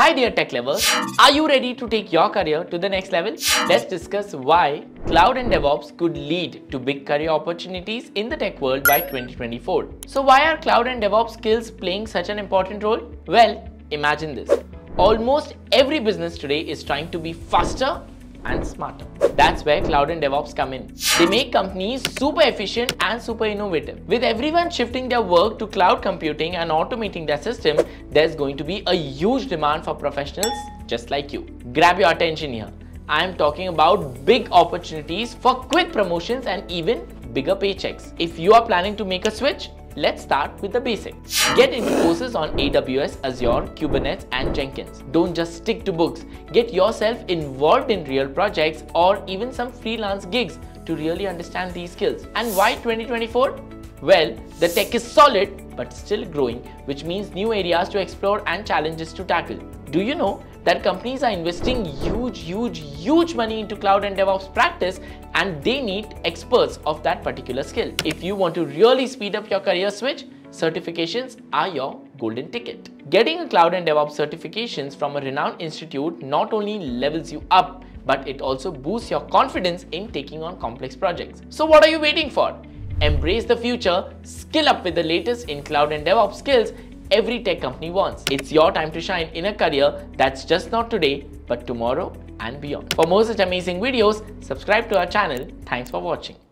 Hi dear tech lovers, are you ready to take your career to the next level? Let's discuss why cloud and DevOps could lead to big career opportunities in the tech world by 2024. So why are cloud and DevOps skills playing such an important role? Well, imagine this. Almost every business today is trying to be faster and smarter. That's where cloud and DevOps come in. They make companies super efficient and super innovative. With everyone shifting their work to cloud computing and automating their system, there's going to be a huge demand for professionals just like you. Grab your attention here. I am talking about big opportunities for quick promotions and even bigger paychecks. If you are planning to make a switch, let's start with the basics. Get into courses on AWS, Azure, Kubernetes and Jenkins. Don't just stick to books. Get yourself involved in real projects or even some freelance gigs to really understand these skills. And why 2024? Well, the tech is solid but still growing, which means new areas to explore and challenges to tackle. Do you know that companies are investing huge money into cloud and DevOps practice, and they need experts of that particular skill? If you want to really speed up your career switch, certifications are your golden ticket. Getting a cloud and DevOps certifications from a renowned institute not only levels you up, but it also boosts your confidence in taking on complex projects. So what are you waiting for? Embrace the future, skill up with the latest in cloud and DevOps skills every tech company wants. It's your time to shine in a career that's just not today, but tomorrow and beyond. For more such amazing videos, subscribe to our channel. Thanks for watching.